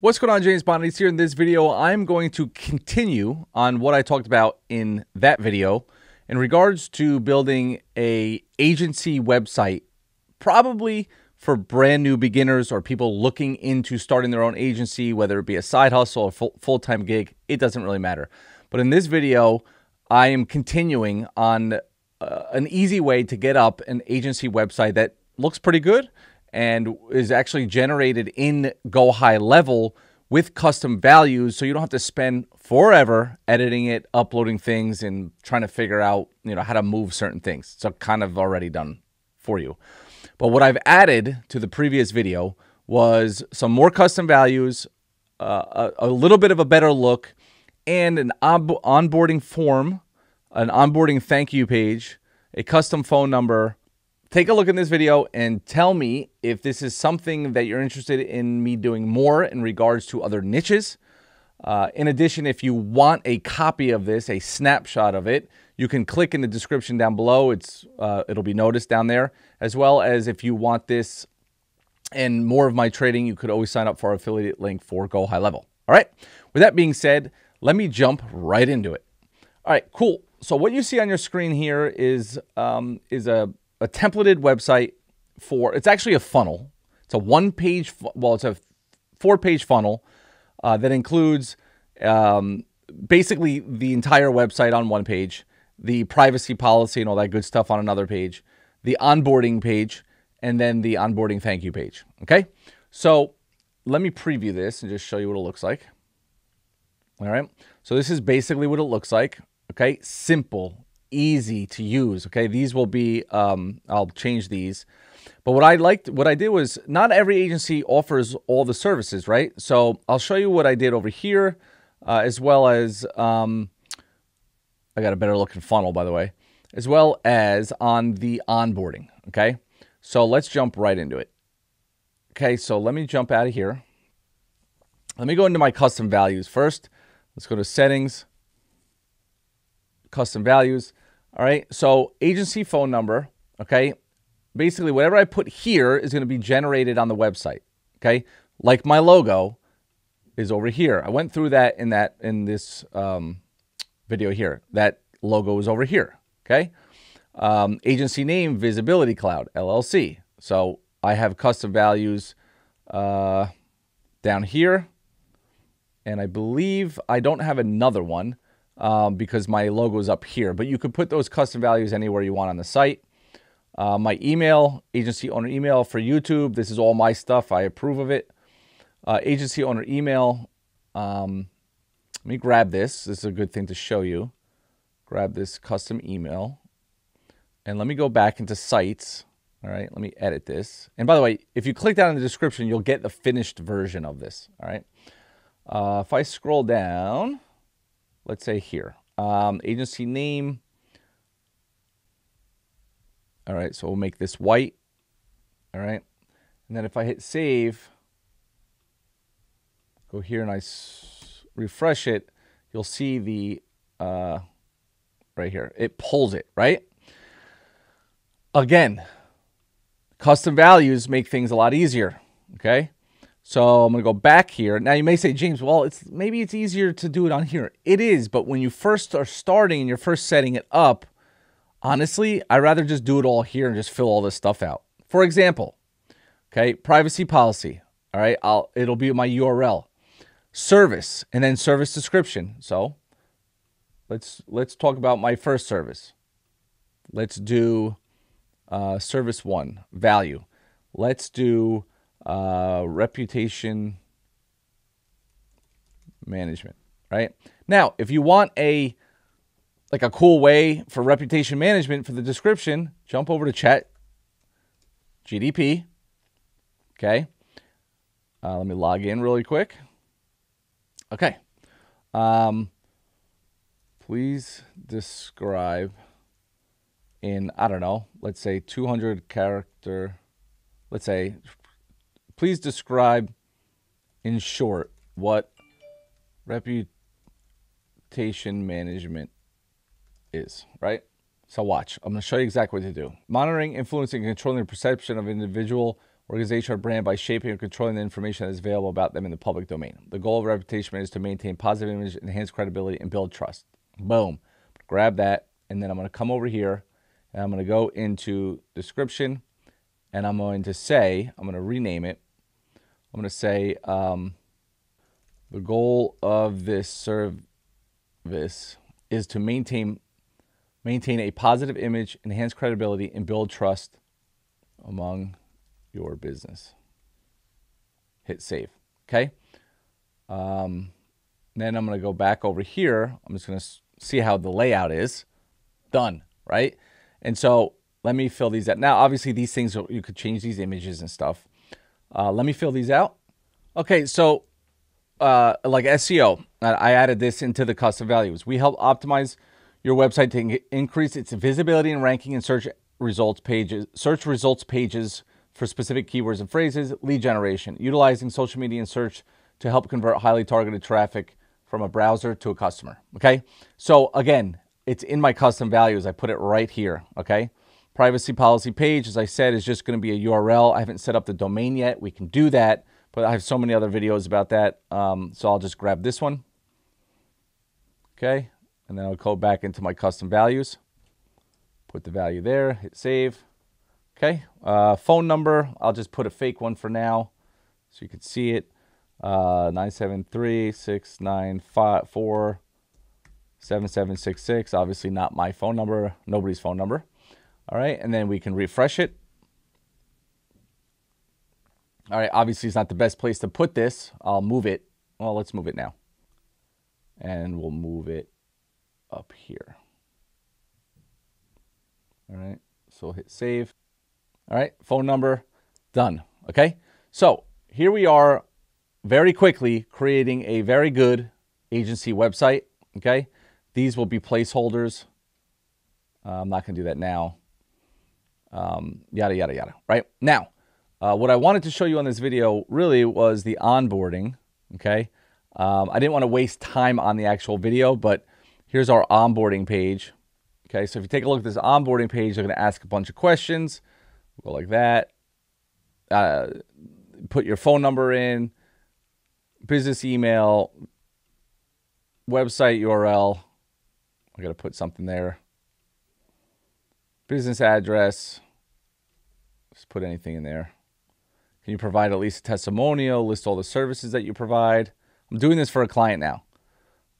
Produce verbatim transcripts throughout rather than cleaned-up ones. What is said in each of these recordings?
What's going on, James Bondi's here. In this video, I'm going to continue on what I talked about in that video in regards to building a agency website, probably for brand new beginners or people looking into starting their own agency, whether it be a side hustle or full, full-time gig, it doesn't really matter. But in this video, I am continuing on uh, an easy way to get up an agency website that looks pretty good and is actually generated in Go High Level with custom values, so you don't have to spend forever editing it, uploading things, and trying to figure out, you know, how to move certain things. So kind of already done for you. But what I've added to the previous video was some more custom values, uh, a, a little bit of a better look, and an onboarding form, an onboarding thank you page, a custom phone number. Take a look in this video and tell me if this is something that you're interested in me doing more in regards to other niches. Uh, in addition, if you want a copy of this, a snapshot of it, you can click in the description down below. It's uh, it'll be noticed down there, as well as if you want this and more of my trading, you could always sign up for our affiliate link for Go High Level. All right. With that being said, let me jump right into it. All right, cool. So what you see on your screen here is um, is a a templated website for, it's actually a funnel. It's a one page, well, it's a four page funnel uh, that includes um, basically the entire website on one page, the privacy policy and all that good stuff on another page, the onboarding page, and then the onboarding thank you page. Okay. So let me preview this and just show you what it looks like. All right. So this is basically what it looks like. Okay. Simple, easy to use. Okay. These will be, um, I'll change these, but what I liked, what I did was not every agency offers all the services, right? So I'll show you what I did over here, uh, as well as, um, I got a better looking funnel, by the way, as well as on the onboarding. Okay. So let's jump right into it. Okay. So let me jump out of here. Let me go into my custom values first. Let's go to settings, custom values. All right. So agency phone number. Okay. Basically whatever I put here is going to be generated on the website. Okay. Like my logo is over here. I went through that in that, in this, um, video here, that logo is over here. Okay. Um, agency name, Visibility Cloud L L C. So I have custom values, uh, down here. And I believe I don't have another one. Um, because my logo is up here, but you could put those custom values anywhere you want on the site. Uh, my email, agency owner email for YouTube. This is all my stuff. I approve of it. Uh, agency owner email. Um, let me grab this. This is a good thing to show you. Grab this custom email and let me go back into sites. All right. Let me edit this. And by the way, if you click down in the description, you'll get the finished version of this. All right. Uh, if I scroll down, let's say here, um, agency name. All right. So we'll make this white. All right. And then if I hit save, go here and I s refresh it, you'll see the, uh, right here, it pulls it, right? Again, custom values make things a lot easier. Okay. So I'm going to go back here. Now you may say, James, well, it's maybe it's easier to do it on here. It is, but when you first are starting and you're first setting it up, honestly, I'd rather just do it all here and just fill all this stuff out. For example, okay, privacy policy. All right, I'll, it'll be my U R L, service, and then service description. So let's let's talk about my first service. Let's do uh, service one, value. Let's do uh, reputation management, right? Now, if you want a, like a cool way for reputation management for the description, jump over to Chat G P T. Okay. Uh, let me log in really quick. Okay. Um, please describe in, I don't know, let's say two hundred character, let's say, please describe in short what reputation management is, right? So watch, I'm going to show you exactly what to do. Monitoring, influencing, and controlling the perception of an individual organization or brand by shaping or controlling the information that is available about them in the public domain. The goal of reputation is to maintain positive image, enhance credibility, and build trust. Boom. Grab that, and then I'm going to come over here, and I'm going to go into description, and I'm going to say, I'm going to rename it. I'm going to say um, the goal of this service is to maintain maintain a positive image, enhance credibility, and build trust among your business. Hit save. Okay. Um, then I'm going to go back over here. I'm just going to see how the layout is. Done. Right. And so let me fill these out. Now, obviously these things, you could change these images and stuff. Uh, let me fill these out. Okay. So, uh, like S E O, I added this into the custom values. We help optimize your website to increase its visibility and ranking in search results pages, search results pages for specific keywords and phrases. Lead generation, utilizing social media and search to help convert highly targeted traffic from a browser to a customer. Okay. So again, it's in my custom values. I put it right here. Okay. Privacy policy page, as I said, is just going to be a U R L. I haven't set up the domain yet. We can do that, but I have so many other videos about that. Um, so I'll just grab this one. Okay. And then I'll go back into my custom values, put the value there, hit save. Okay. Uh, phone number. I'll just put a fake one for now so you can see it. Uh, nine seven three, six nine five four, seven seven six six. Obviously not my phone number, nobody's phone number. All right. And then we can refresh it. All right. Obviously it's not the best place to put this. I'll move it. Well, let's move it now. And we'll move it up here. All right. So hit save. All right. Phone number, done. Okay. So here we are, very quickly creating a very good agency website. Okay. These will be placeholders. Uh, I'm not going to do that now. Um, yada, yada, yada. Right now, uh, what I wanted to show you on this video really was the onboarding. Okay. Um, I didn't want to waste time on the actual video, but here's our onboarding page. Okay. So if you take a look at this onboarding page, they're going to ask a bunch of questions. We'll go like that. Uh, put your phone number in, business email, website U R L. I got to put something there. Business address. Just put anything in there. Can you provide at least a testimonial? List all the services that you provide. I'm doing this for a client now.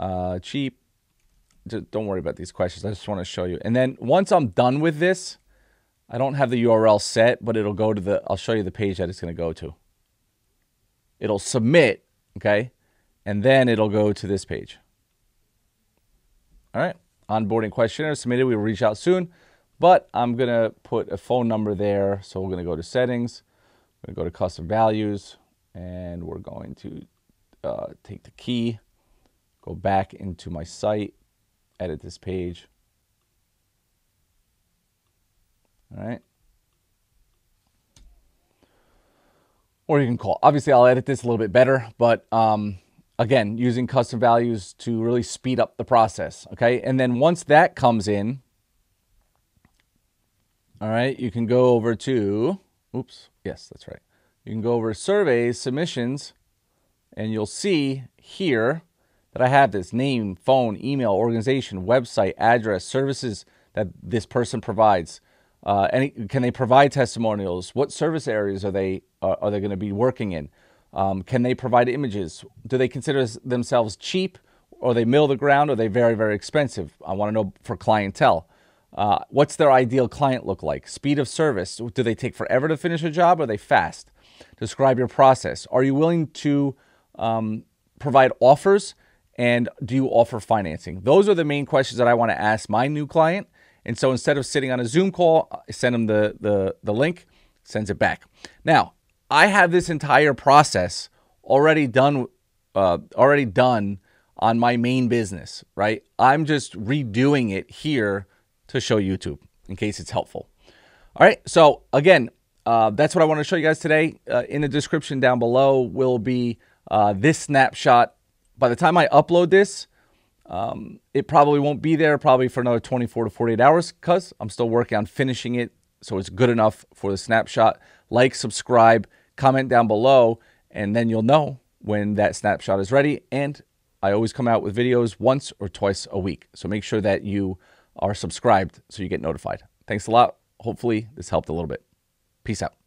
Uh, cheap. Don't worry about these questions. I just want to show you. And then once I'm done with this, I don't have the U R L set, but it'll go to the, I'll show you the page that it's going to go to. It'll submit. Okay. And then it'll go to this page. All right. Onboarding questionnaire submitted. We'll reach out soon, but I'm going to put a phone number there. So we're going to go to settings. We're going to go to custom values, and we're going to uh, take the key, go back into my site, edit this page. All right. Or you can call. Obviously, I'll edit this a little bit better, but um, again, using custom values to really speed up the process. Okay. And then once that comes in, all right, you can go over to, oops, yes, that's right. You can go over to surveys, submissions, and you'll see here that I have this name, phone, email, organization, website, address, services that this person provides. Uh, any, can they provide testimonials? What service areas are they uh, are they going to be working in? Um, can they provide images? Do they consider themselves cheap? Are they middle of the ground? Are they very, very expensive? I want to know for clientele. Uh, what's their ideal client look like? Speed of service. Do they take forever to finish a job? Or are they fast? Describe your process. Are you willing to um, provide offers? And do you offer financing? Those are the main questions that I want to ask my new client. And so instead of sitting on a Zoom call, I send them the, the, the link, sends it back. Now, I have this entire process already done, uh, already done on my main business, right? I'm just redoing it here to show YouTube in case it's helpful. All right. So again, uh, that's what I want to show you guys today. Uh, in the description down below will be uh, this snapshot. By the time I upload this, um, it probably won't be there probably for another twenty-four to forty-eight hours because I'm still working on finishing it so it's good enough for the snapshot. Like, subscribe, comment down below, and then you'll know when that snapshot is ready. And I always come out with videos once or twice a week, so make sure that you are subscribed so you get notified. Thanks a lot. Hopefully this helped a little bit. Peace out.